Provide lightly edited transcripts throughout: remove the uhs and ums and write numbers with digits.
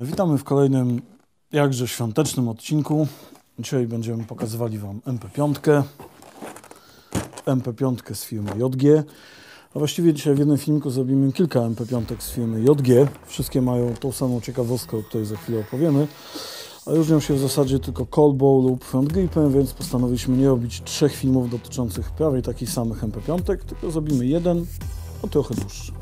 Witamy w kolejnym jakże świątecznym odcinku. Dzisiaj będziemy pokazywali Wam MP5. MP5 z firmy JG. A właściwie dzisiaj w jednym filmiku zrobimy kilka MP5 z firmy JG. Wszystkie mają tą samą ciekawostkę, o której za chwilę opowiemy. A różnią się w zasadzie tylko kolbą lub front gripem, więc postanowiliśmy nie robić trzech filmów dotyczących prawie takich samych MP5, tylko zrobimy jeden, o trochę dłuższy.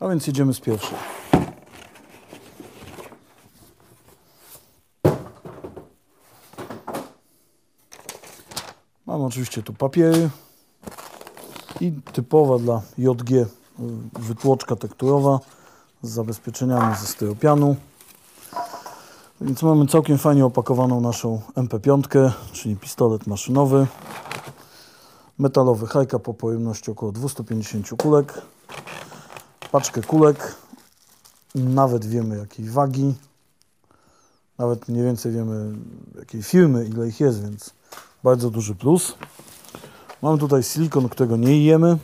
A więc jedziemy z pierwszej. Mam oczywiście tu papiery i typowa dla JG wytłoczka tekturowa z zabezpieczeniami ze styropianu. Więc mamy całkiem fajnie opakowaną naszą MP5, czyli pistolet maszynowy. Metalowy high-cap o pojemności około 250 kulek. Paczkę kulek, nawet wiemy jakiej wagi, nawet mniej więcej wiemy jakiej firmy, ile ich jest, więc bardzo duży plus. Mamy tutaj silikon, którego nie jemy.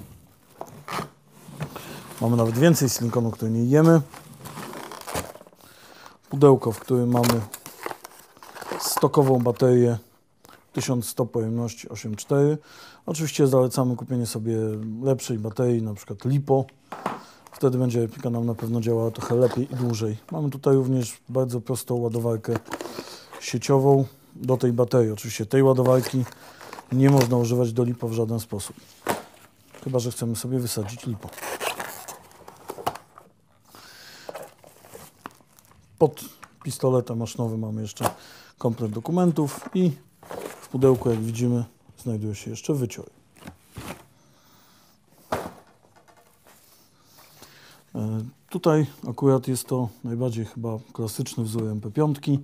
Mamy nawet więcej silikonu, który nie jemy. Pudełko, w którym mamy stokową baterię 1100 pojemności 8,4. Oczywiście zalecamy kupienie sobie lepszej baterii, na przykład LiPo. Wtedy będzie replika nam na pewno działała trochę lepiej i dłużej. Mamy tutaj również bardzo prostą ładowarkę sieciową do tej baterii. Oczywiście tej ładowarki nie można używać do LiPo w żaden sposób. Chyba że chcemy sobie wysadzić LiPo. Pod pistoletem maszynowym mamy jeszcze komplet dokumentów i w pudełku, jak widzimy, znajduje się jeszcze wycior. Tutaj akurat jest to najbardziej chyba klasyczny wzór MP5.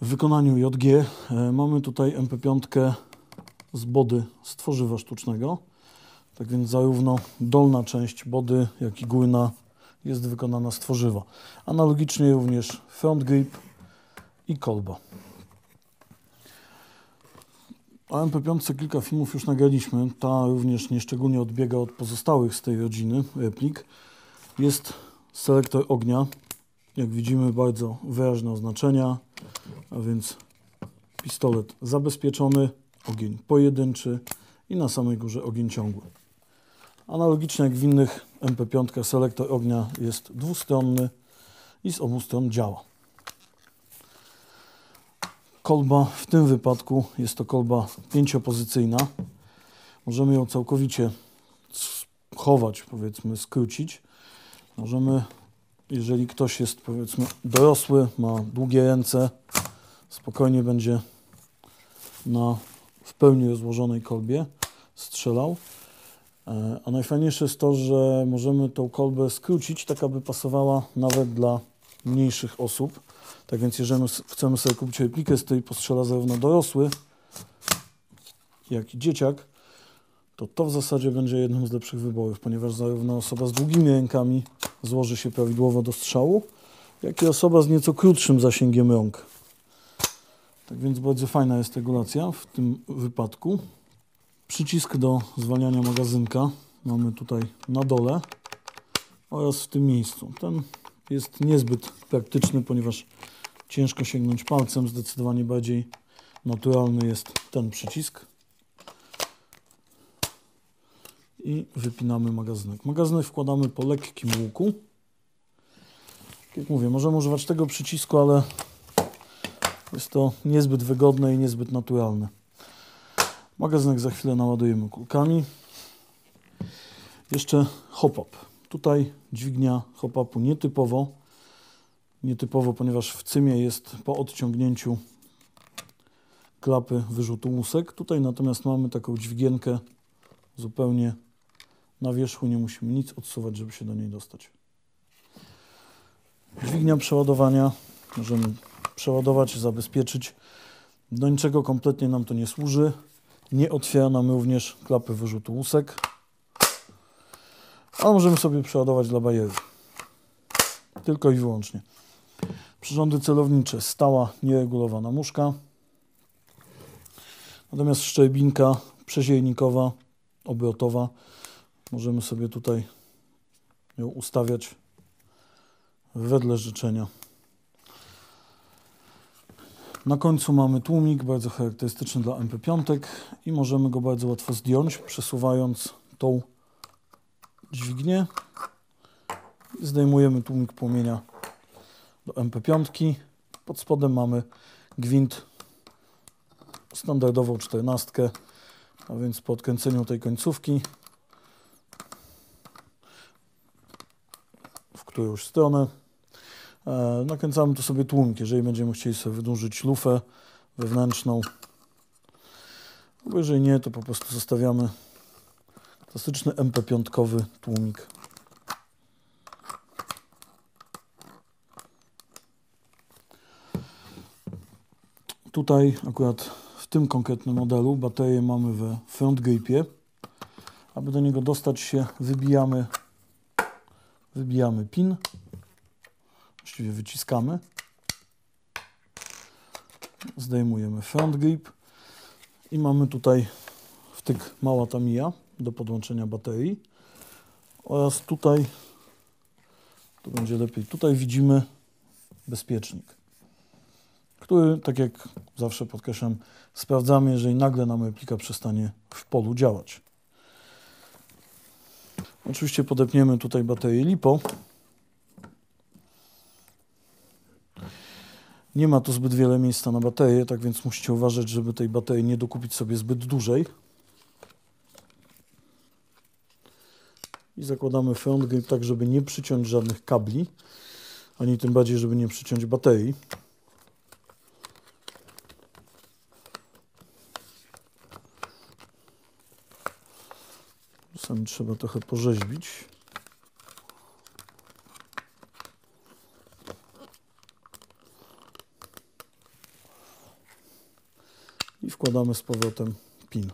W wykonaniu JG mamy tutaj MP5 z body z tworzywa sztucznego. Tak więc zarówno dolna część body, jak i górna jest wykonana z tworzywa. Analogicznie również front grip i kolba. O MP5 kilka filmów już nagraliśmy. Ta również nieszczególnie odbiega od pozostałych z tej rodziny replik. Jest selektor ognia. Jak widzimy, bardzo wyraźne oznaczenia. A więc pistolet zabezpieczony, ogień pojedynczy i na samej górze ogień ciągły. Analogicznie jak w innych MP5 selektor ognia jest dwustronny i z obu stron działa. Kolba w tym wypadku jest to kolba pięciopozycyjna. Możemy ją całkowicie chować, powiedzmy, skrócić. Możemy, jeżeli ktoś jest, powiedzmy, dorosły, ma długie ręce, spokojnie będzie w pełni rozłożonej kolbie strzelał. A najfajniejsze jest to, że możemy tą kolbę skrócić, tak aby pasowała nawet dla mniejszych osób. Tak więc jeżeli chcemy sobie kupić replikę, z której postrzela zarówno dorosły, jak i dzieciak, to w zasadzie będzie jednym z lepszych wyborów, ponieważ zarówno osoba z długimi rękami złoży się prawidłowo do strzału, jak i osoba z nieco krótszym zasięgiem rąk. Tak więc bardzo fajna jest regulacja w tym wypadku. Przycisk do zwalniania magazynka mamy tutaj na dole oraz w tym miejscu. Ten jest niezbyt praktyczny, ponieważ ciężko sięgnąć palcem. Zdecydowanie bardziej naturalny jest ten przycisk. I wypinamy magazynek. Magazynek wkładamy po lekkim łuku. Jak mówię, możemy używać tego przycisku, ale jest to niezbyt wygodne i niezbyt naturalne. Magazynek za chwilę naładujemy kulkami. Jeszcze hop-up. Tutaj dźwignia hop-upu nietypowo, ponieważ w cymie jest po odciągnięciu klapy wyrzutu łusek. Tutaj natomiast mamy taką dźwigienkę zupełnie na wierzchu, nie musimy nic odsuwać, żeby się do niej dostać. Dźwignia przeładowania, możemy przeładować, zabezpieczyć. Do niczego kompletnie nam to nie służy. Nie otwiera nam również klapy wyrzutu łusek, ale możemy sobie przeładować dla bajery. Tylko i wyłącznie. Przyrządy celownicze, stała, nieregulowana muszka. Natomiast szczerbinka przesiejnikowa, obrotowa. Możemy sobie tutaj ją ustawiać wedle życzenia. Na końcu mamy tłumik, bardzo charakterystyczny dla MP5 i możemy go bardzo łatwo zdjąć, przesuwając tą dźwignię. Zdejmujemy tłumik płomienia do MP5. Pod spodem mamy gwint, standardową 14, a więc po odkręceniu tej końcówki, w którąś stronę, nakręcamy tu sobie tłumik, jeżeli będziemy chcieli sobie wydłużyć lufę wewnętrzną, albo jeżeli nie, to po prostu zostawiamy klasyczny MP5 tłumik. Tutaj akurat w tym konkretnym modelu baterię mamy w front gripie. Aby do niego dostać się, wybijamy pin. Właściwie wyciskamy. Zdejmujemy front grip. I mamy tutaj wtyk mała Tamiya do podłączenia baterii. Oraz tutaj, to będzie lepiej, tutaj widzimy bezpiecznik, który, tak jak zawsze podkreślam, sprawdzamy, jeżeli nagle nam replika przestanie w polu działać. Oczywiście podepniemy tutaj baterię LiPo. Nie ma tu zbyt wiele miejsca na baterię, tak więc musicie uważać, żeby tej baterii nie dokupić sobie zbyt dużej. I zakładamy front grip tak, żeby nie przyciąć żadnych kabli, ani tym bardziej, żeby nie przyciąć baterii. Czasami trzeba trochę porzeźbić. I wkładamy z powrotem pin.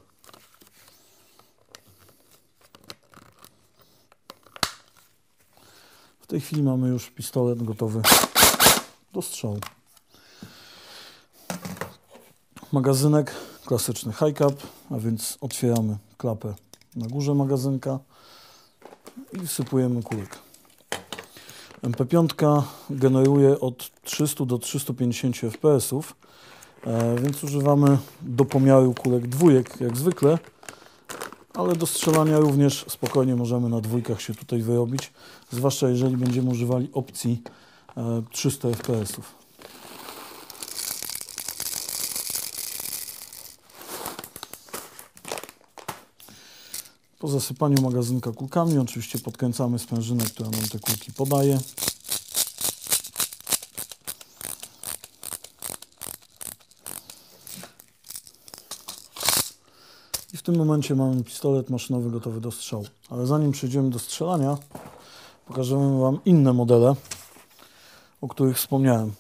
W tej chwili mamy już pistolet gotowy do strzału. Magazynek klasyczny high cap, a więc otwieramy klapę na górze magazynka i wsypujemy kulek. MP5 generuje od 300 do 350 fps, więc używamy do pomiaru kulek dwójek jak zwykle, ale do strzelania również spokojnie możemy na dwójkach się tutaj wyrobić, zwłaszcza jeżeli będziemy używali opcji 300 fps. Po zasypaniu magazynka kulkami oczywiście podkręcamy sprężynę, która nam te kulki podaje. I w tym momencie mamy pistolet maszynowy gotowy do strzału. Ale zanim przejdziemy do strzelania, pokażemy Wam inne modele, o których wspomniałem.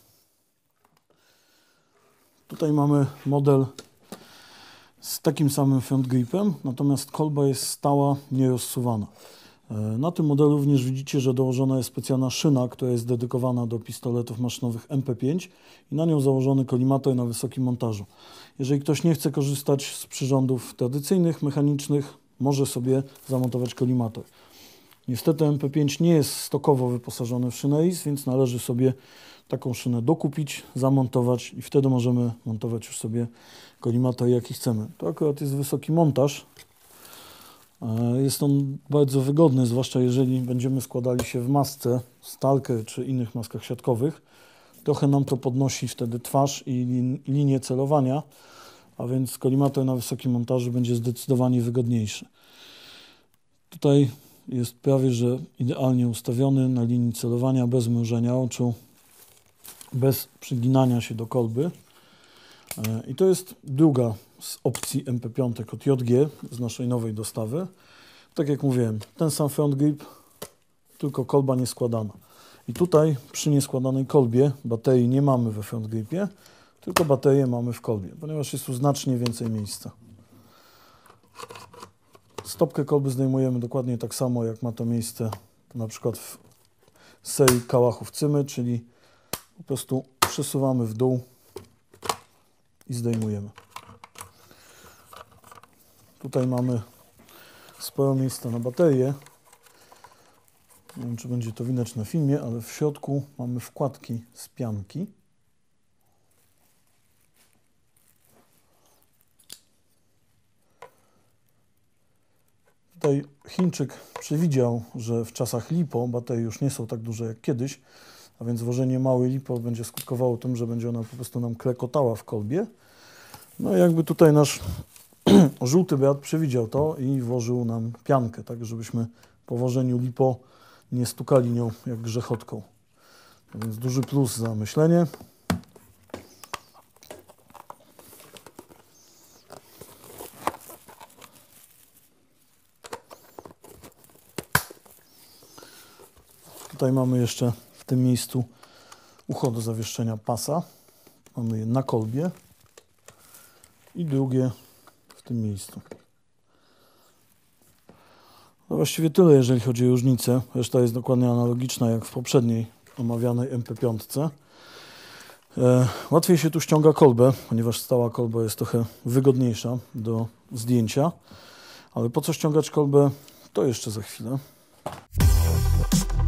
Tutaj mamy model z takim samym front gripem, natomiast kolba jest stała, nierozsuwana. Na tym modelu również widzicie, że dołożona jest specjalna szyna, która jest dedykowana do pistoletów maszynowych MP5 i na nią założony kolimator na wysokim montażu. Jeżeli ktoś nie chce korzystać z przyrządów tradycyjnych, mechanicznych, może sobie zamontować kolimator. Niestety MP5 nie jest stokowo wyposażony w szynę RIS, więc należy sobie taką szynę dokupić, zamontować i wtedy możemy montować już sobie kolimator jaki chcemy. To akurat jest wysoki montaż. Jest on bardzo wygodny, zwłaszcza jeżeli będziemy składali się w masce, stalker czy innych maskach siatkowych. Trochę nam to podnosi wtedy twarz i linię celowania, a więc kolimator na wysokim montażu będzie zdecydowanie wygodniejszy. Tutaj jest prawie że idealnie ustawiony na linii celowania, bez mrużenia oczu, bez przyginania się do kolby. I to jest druga z opcji MP5 od JG z naszej nowej dostawy. Tak jak mówiłem, ten sam front grip, tylko kolba nieskładana. I tutaj przy nieskładanej kolbie baterii nie mamy we front gripie, tylko baterię mamy w kolbie, ponieważ jest tu znacznie więcej miejsca. Stopkę kolby zdejmujemy dokładnie tak samo, jak ma to miejsce na przykład w serii kałachów cymy, czyli po prostu przesuwamy w dół i zdejmujemy. Tutaj mamy sporo miejsca na baterię. Nie wiem, czy będzie to widać na filmie, ale w środku mamy wkładki z pianki. Tutaj Chińczyk przewidział, że w czasach LiPo baterie już nie są tak duże jak kiedyś, a więc włożenie małej LiPo będzie skutkowało tym, że będzie ona po prostu nam klekotała w kolbie. No i jakby tutaj nasz żółty brat przewidział to i włożył nam piankę, tak żebyśmy po włożeniu LiPo nie stukali nią jak grzechotką. A więc duży plus za myślenie. Tutaj mamy jeszcze w tym miejscu ucho do zawieszczenia pasa. Mamy je na kolbie i drugie w tym miejscu. No właściwie tyle, jeżeli chodzi o różnicę. Reszta jest dokładnie analogiczna jak w poprzedniej omawianej MP5. Łatwiej się tu ściąga kolbę, ponieważ stała kolba jest trochę wygodniejsza do zdjęcia. Ale po co ściągać kolbę, to jeszcze za chwilę.